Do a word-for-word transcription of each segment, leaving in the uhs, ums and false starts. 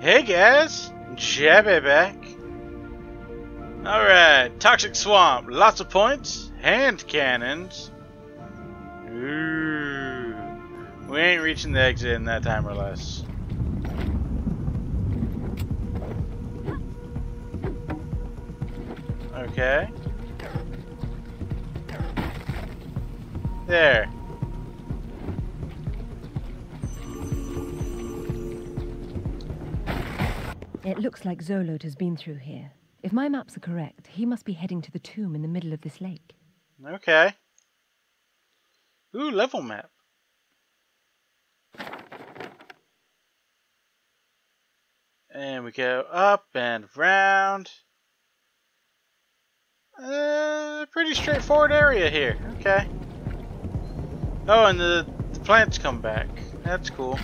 Hey guys, Jabby back. Alright, Toxic Swamp, lots of points, hand cannons. Ooh, we ain't reaching the exit in that time or less. Okay. There. It looks like Zolot has been through here. If my maps are correct, he must be heading to the tomb in the middle of this lake. Okay. Ooh, level map. And we go up and round. Uh, pretty straightforward area here. Okay. Oh, and the, the plants come back. That's cool.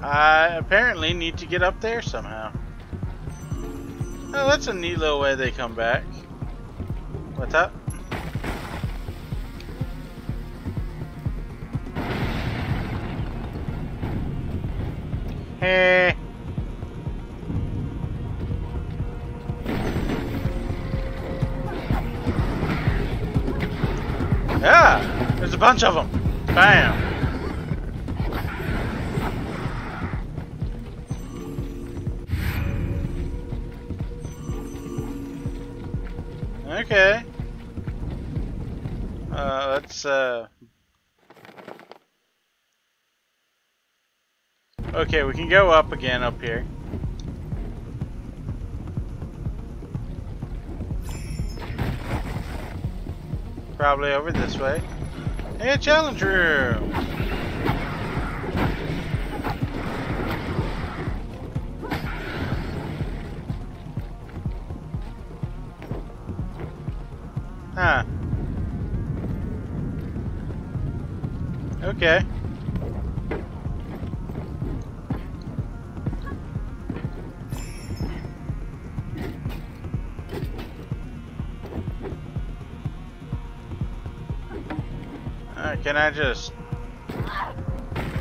I apparently need to get up there somehow. Oh, that's a neat little way they come back. What's up? Hey. Ah! There's a bunch of them. Bam. Okay. Uh, let's, uh... Okay, we can go up again up here. Probably over this way. Hey, a challenge room! Huh. Okay. Uh, can I just...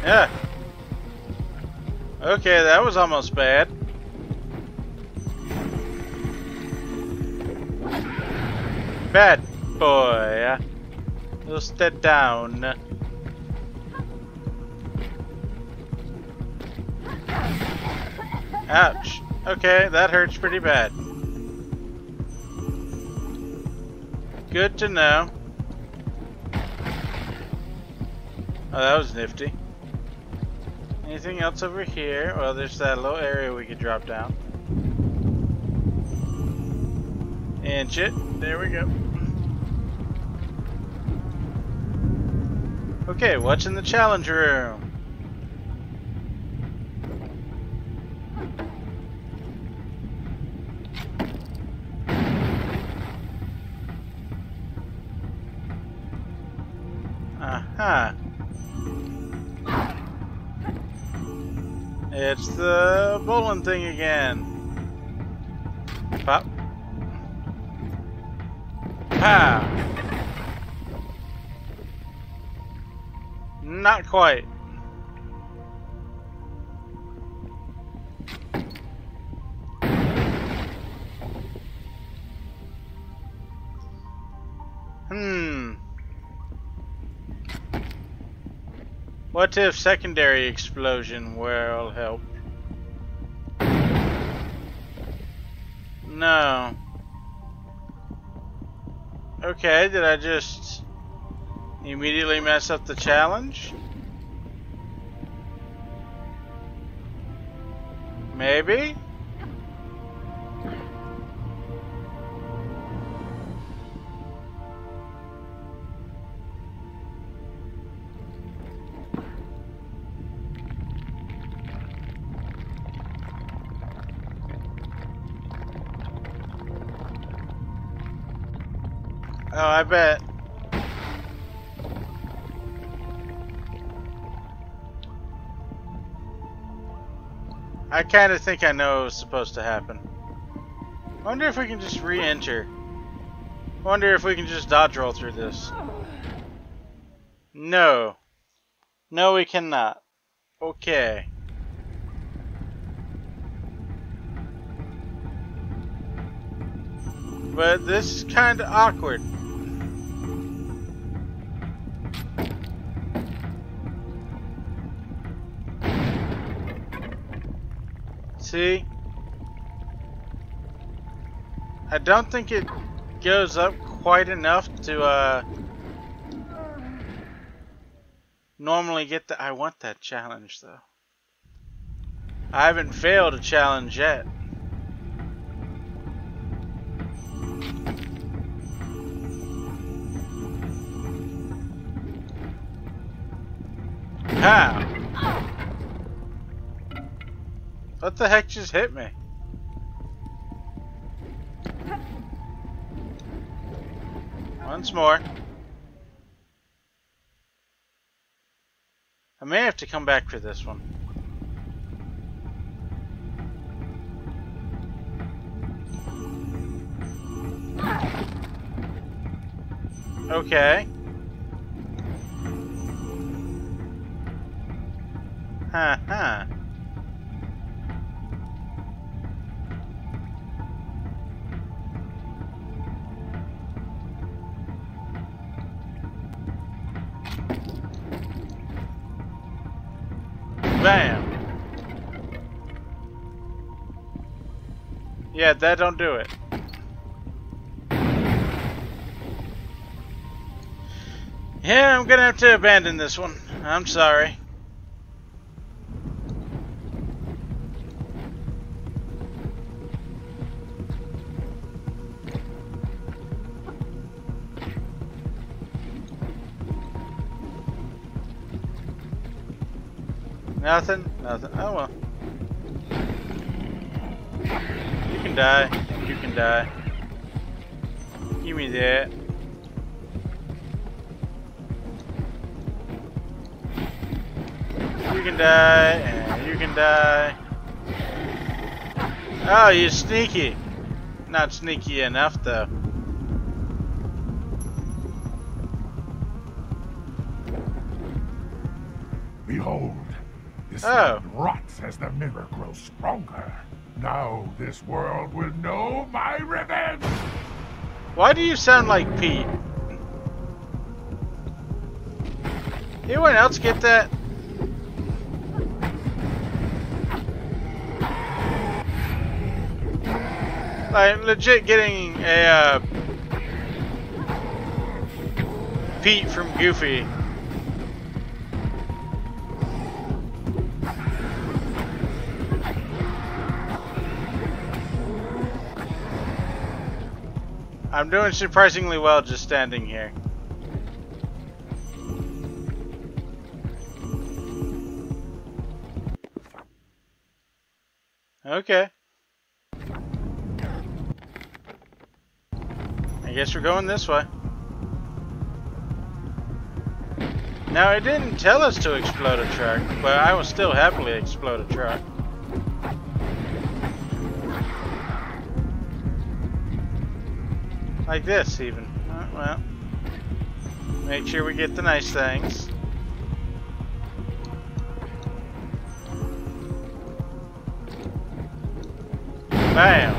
Yeah. Okay, that was almost bad. Bad. Boy, you'll step down. Ouch. Okay, that hurts pretty bad. Good to know. Oh, that was nifty. Anything else over here? Well, there's that little area we could drop down. Inch it. There we go. Okay, what's in the challenge room? Uh-huh. It's the bowling thing again. Pop. Pow. Not quite. Hmm. What if secondary explosion will help? No. Okay, did I just... immediately mess up the challenge? Maybe? Oh, I bet. I kind of think I know what was supposed to happen. I wonder if we can just re-enter. Wonder if we can just dodge roll through this. No. No, we cannot. Okay. But this is kind of awkward. See? I don't think it goes up quite enough to uh, normally get the... I want that challenge though. I haven't failed a challenge yet. How? What the heck just hit me? Once more. I may have to come back for this one. Okay. Huh, huh. Bam. Yeah, that don't do it. Yeah, I'm gonna have to abandon this one. I'm sorry. Nothing? Nothing. Oh well. You can die. You can die. Give me that. You can die, and you can die. Oh, you're sneaky. Not sneaky enough, though. Behold. This oh. rots as the mirror grows stronger. Now this world will know my revenge. Why do you sound like Pete? Anyone else get that? Like legit getting a uh, Pete from Goofy. I'm doing surprisingly well just standing here. Okay. I guess we're going this way. Now it didn't tell us to explode a truck, but I will still happily explode a truck. Like this, even. Oh, well, make sure we get the nice things. Bam!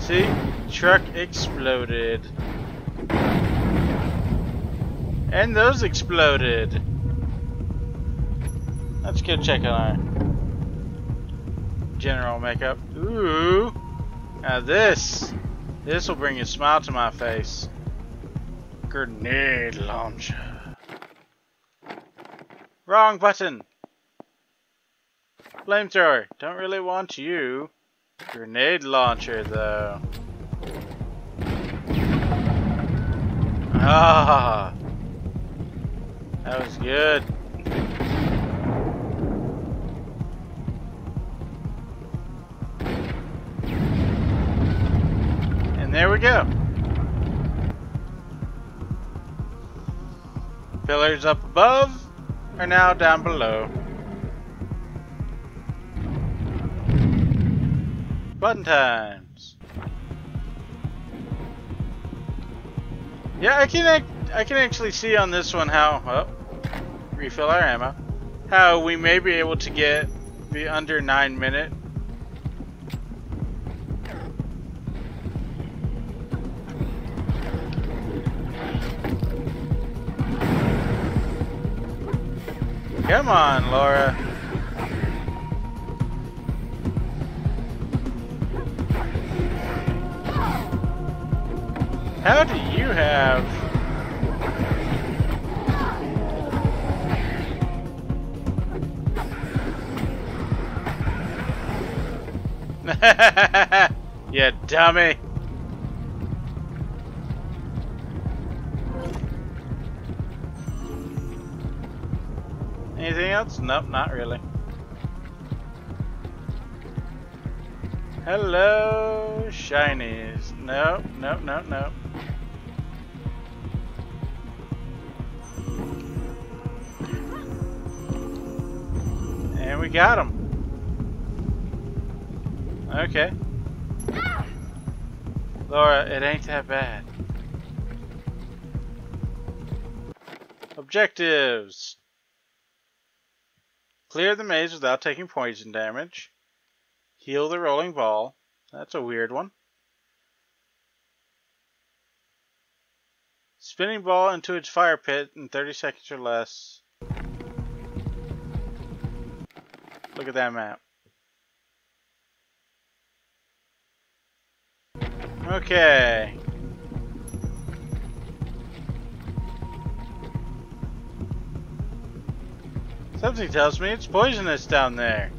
See? Truck exploded. And those exploded. Let's go check on our general makeup. Ooh! Now this. This will bring a smile to my face. Grenade launcher. Wrong button. Flamethrower. Don't really want you. Grenade launcher, though. Ah, that was good. There we go. Pillars up above are now down below. Button times. Yeah, I can act I can actually see on this one how, oh, refill our ammo, how we may be able to get be under nine minute. Come on, Laura. How do you have? You dummy. Anything else? Nope, not really. Hello, shinies. Nope, nope, nope, nope. And we got him. Okay. Laura, it ain't that bad. Objectives. Clear the maze without taking poison damage. Heal the rolling ball. That's a weird one. Spinning ball into its fire pit in thirty seconds or less. Look at that map. Okay. Something tells me it's poisonous down there.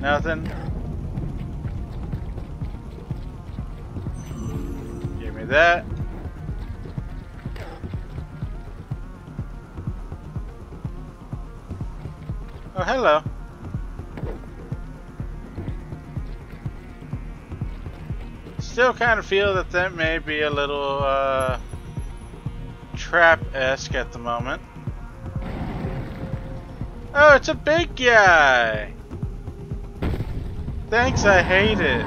Nothing. Give me that. Oh, hello. Still kind of feel that that may be a little uh, trap-esque at the moment. Oh, it's a big guy! Thanks, I hate it.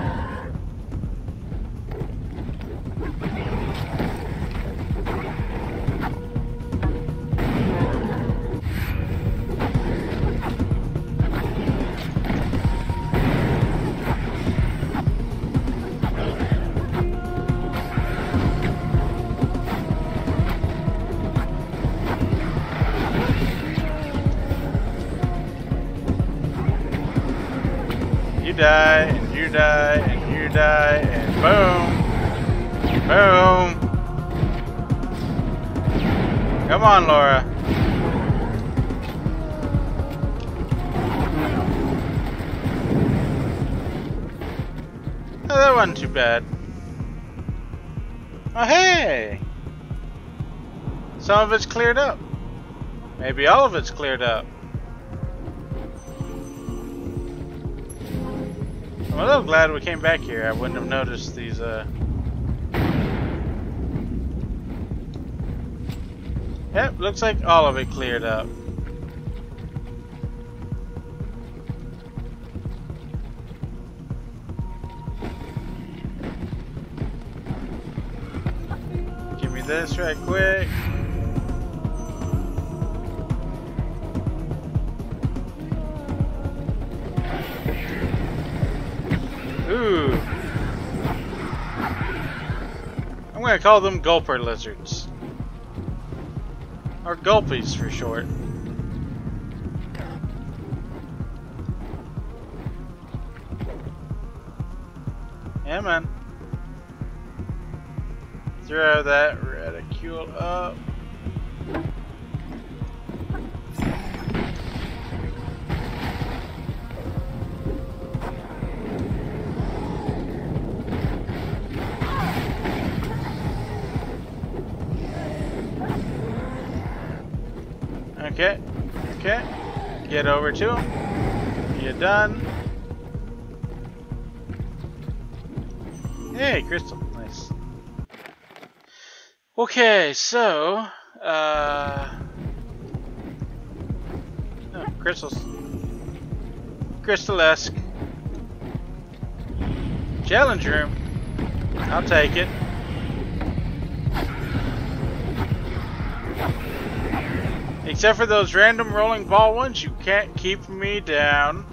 Die, and you die, and you die, and boom, boom. Come on, Laura. Oh, that wasn't too bad. Oh, hey! Some of it's cleared up. Maybe all of it's cleared up. I'm a little glad we came back here. I wouldn't have noticed these, uh... Yep, looks like all of it cleared up. Give me this right quick. Ooh. I'm gonna call them gulper lizards. Or gulpies for short. Yeah, man. Throw that reticule up. Okay, okay, get over to him. You're done. Hey, crystal, nice. Okay, so, uh, crystals. Crystalesque. Challenge room. I'll take it. Except for those random rolling ball ones, you can't keep me down.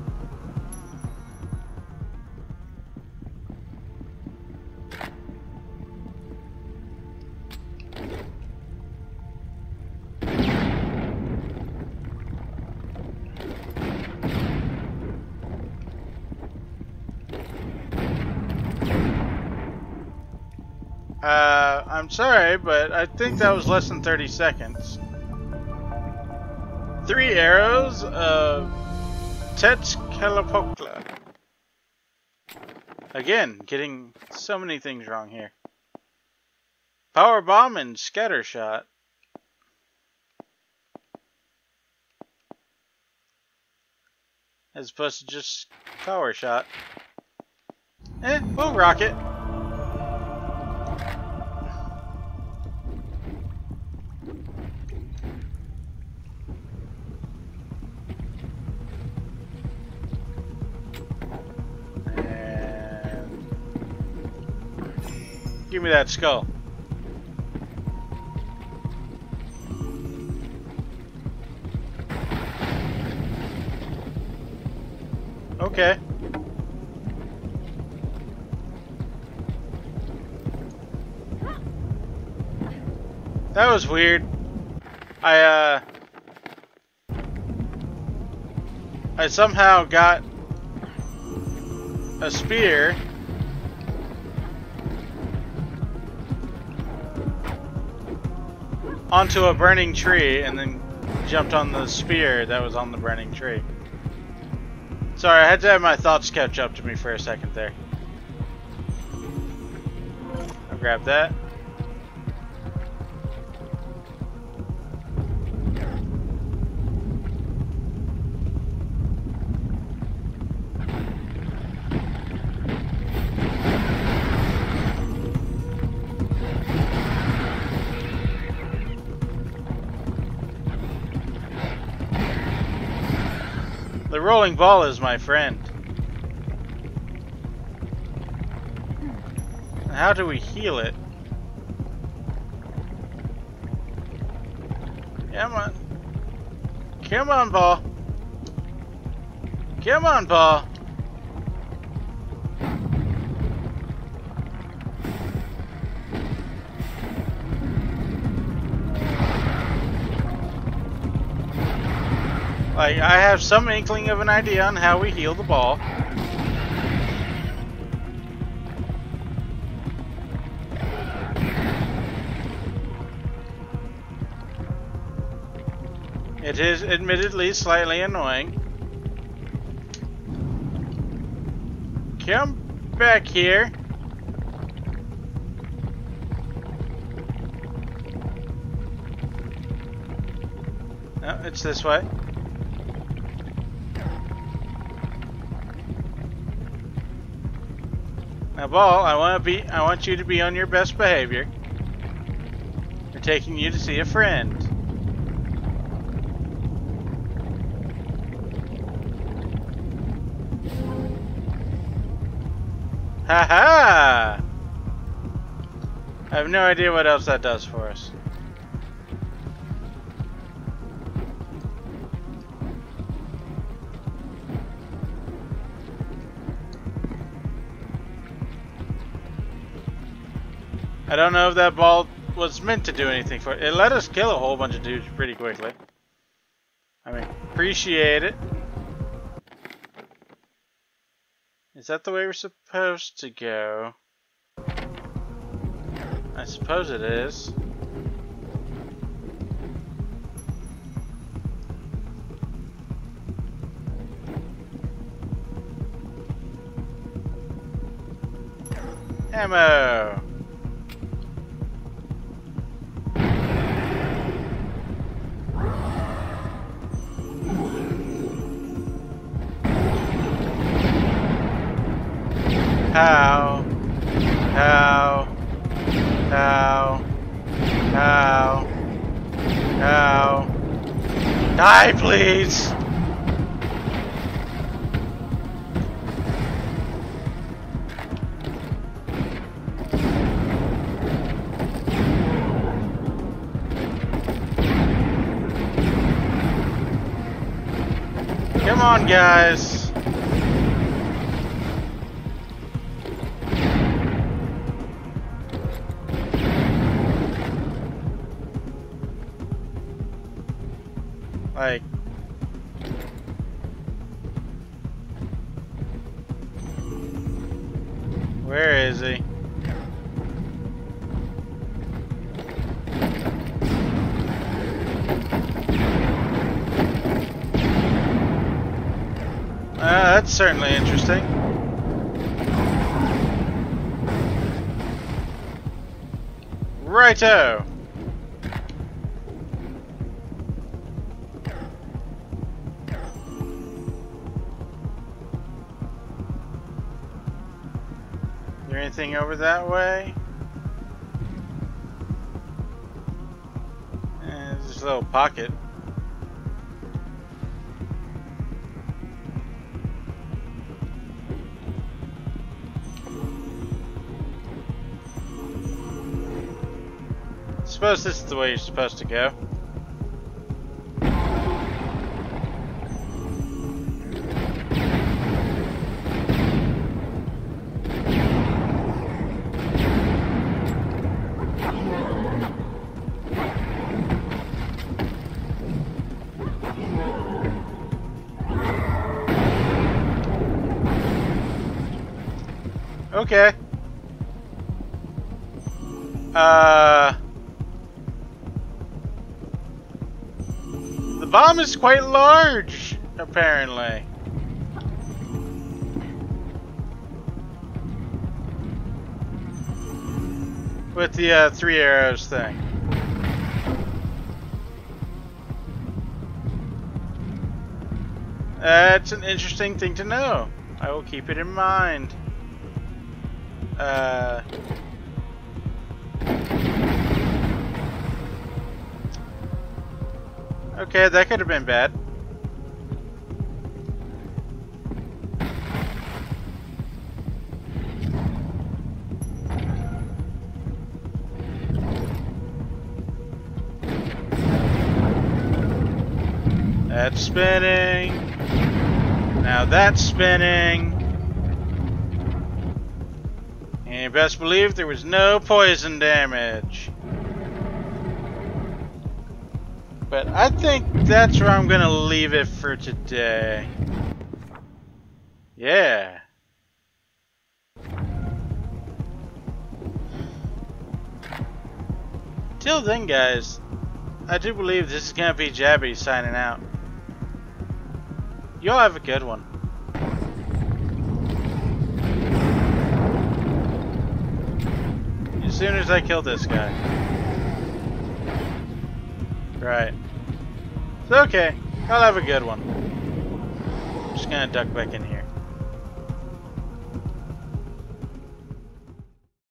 Uh, I'm sorry, but I think that was less than thirty seconds. Three arrows of Tetz-Kalapokla. Again, getting so many things wrong here. Power bomb and scatter shot. As opposed to just power shot. Eh, we'll rock it. Give me that skull. Okay. That was weird. I, uh... I somehow got a spear. Onto a burning tree and then jumped on the spear that was on the burning tree. Sorry, I had to have my thoughts catch up to me for a second there. I'll grab that. The rolling ball is my friend. How do we heal it? Come on. Come on, ball. Come on, ball. Like, I have some inkling of an idea on how we heal the ball. It is admittedly slightly annoying. Come back here. No, it's this way. Now, ball, I want to be—I want you to be on your best behavior. We're taking you to see a friend. Ha ha! I have no idea what else that does for us. I don't know if that ball was meant to do anything for it. It let us kill a whole bunch of dudes pretty quickly. I mean, appreciate it. Is that the way we're supposed to go? I suppose it is. Ammo! How? How? How? How? How? Die, please! Come on, guys. Like, where is he? Uh, that's certainly interesting. Righto. Is there anything over that way? Eh, it's just a little pocket. I suppose this is the way you're supposed to go. Okay. Uh... The bomb is quite large, apparently. With the uh, three arrows thing. That's an interesting thing to know. I will keep it in mind. Uh... Okay, that could have been bad. That's spinning. Now that's spinning. And you best believe there was no poison damage. But I think that's where I'm gonna leave it for today. Yeah. Till then, guys, I do believe this is gonna be Jabby signing out. Y'all have a good one. As soon as I kill this guy. Right. It's okay. I'll have a good one. I'm just gonna duck back in here.